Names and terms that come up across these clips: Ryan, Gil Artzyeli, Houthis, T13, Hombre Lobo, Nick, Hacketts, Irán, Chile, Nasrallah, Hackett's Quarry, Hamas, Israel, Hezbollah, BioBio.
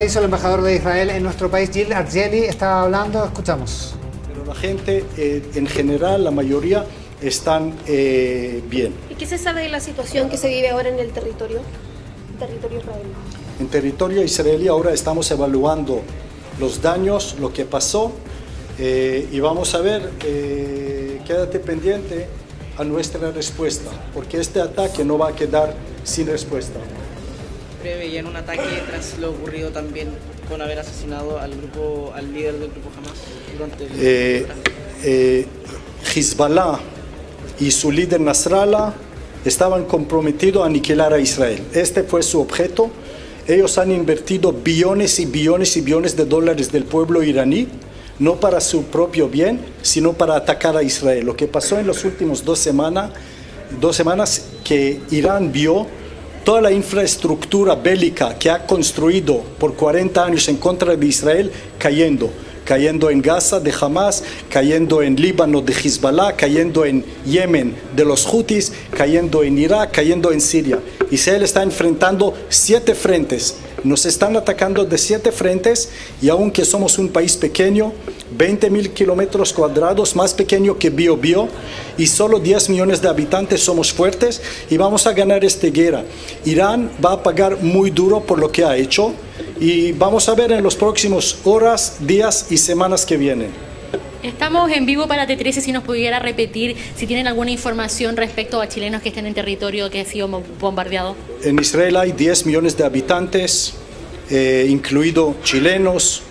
Hizo el embajador de Israel en nuestro país, Gil Artzyeli, estaba hablando, escuchamos. Pero la gente, en general, la mayoría, están bien. ¿Y qué se sabe de la situación que se vive ahora en el territorio israelí? En territorio israelí ahora estamos evaluando los daños, lo que pasó, y vamos a ver, quédate pendiente a nuestra respuesta, porque este ataque no va a quedar sin respuesta. Preveían un ataque tras lo ocurrido también con haber asesinado al líder del grupo Hamas durante el Hezbollah y su líder Nasrallah estaban comprometidos a aniquilar a Israel. Este fue su objeto. Ellos han invertido billones y billones y billones de dólares del pueblo iraní, no para su propio bien, sino para atacar a Israel. Lo que pasó en las últimas dos semanas que Irán vio toda la infraestructura bélica que ha construido por 40 años en contra de Israel cayendo en Gaza de Hamas, cayendo en Líbano de Hezbollah, cayendo en Yemen de los Houthis, cayendo en Irak, cayendo en Siria. Israel está enfrentando 7 frentes, nos están atacando de 7 frentes, y aunque somos un país pequeño, 20.000 kilómetros cuadrados, más pequeño que Biobío, y solo 10 millones de habitantes, somos fuertes y vamos a ganar esta guerra. Irán va a pagar muy duro por lo que ha hecho y vamos a ver en los próximos horas, días y semanas que vienen. Estamos en vivo para T13, si nos pudiera repetir si tienen alguna información respecto a chilenos que estén en territorio que ha sido bombardeado. En Israel hay 10 millones de habitantes, incluido chilenos,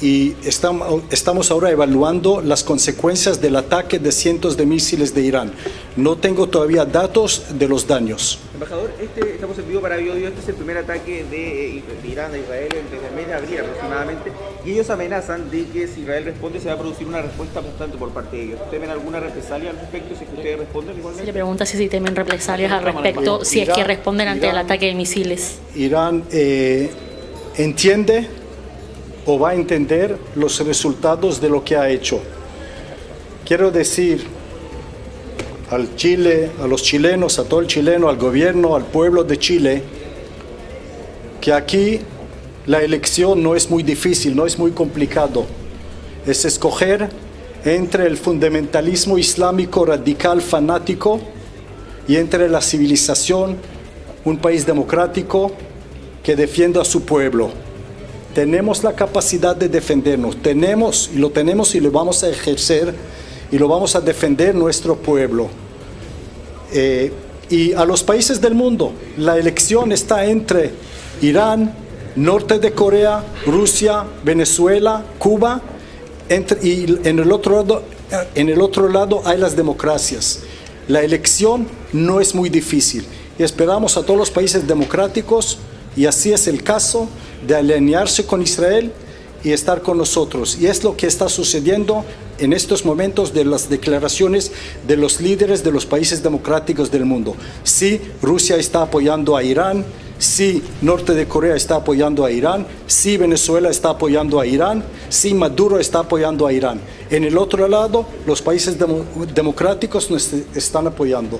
y estamos ahora evaluando las consecuencias del ataque de cientos de misiles de Irán. No tengo todavía datos de los daños. Embajador, estamos en vivo para BioBio. Este es el primer ataque de Irán a Israel desde el mes de abril aproximadamente, y ellos amenazan de que si Israel responde se va a producir una respuesta constante por parte de ellos. ¿Temen alguna represalia al respecto si es que ustedes responden igualmente? Se le pregunta si temen represalias al respecto, si es que responden ante el ataque de misiles. Irán entiende o va a entender los resultados de lo que ha hecho. Quiero decir al Chile, a los chilenos, a todo el chileno, al gobierno, al pueblo de Chile, que aquí la elección no es muy difícil, no es muy complicado. Es escoger entre el fundamentalismo islámico radical fanático y entre la civilización, un país democrático que defienda a su pueblo. Tenemos la capacidad de defendernos, tenemos y lo vamos a ejercer y lo vamos a defender nuestro pueblo. Y a los países del mundo, la elección está entre Irán, norte de Corea, Rusia, Venezuela, Cuba, y en el otro lado hay las democracias. La elección no es muy difícil y esperamos a todos los países democráticos, y así es el caso, de alinearse con Israel y estar con nosotros. Y es lo que está sucediendo en estos momentos de las declaraciones de los líderes de los países democráticos del mundo. Sí, Rusia está apoyando a Irán. Sí, norte de Corea está apoyando a Irán. Sí, Venezuela está apoyando a Irán. Sí, Maduro está apoyando a Irán. En el otro lado, los países democráticos nos están apoyando.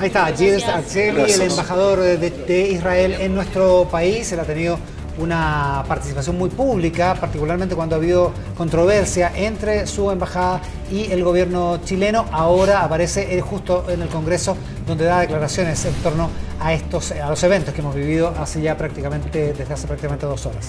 Ahí está, Gil Artzyeli, el embajador de Israel en nuestro país. Él ha tenido una participación muy pública, particularmente cuando ha habido controversia entre su embajada y el gobierno chileno. Ahora aparece él justo en el Congreso, donde da declaraciones en torno a los eventos que hemos vivido desde hace prácticamente 2 horas.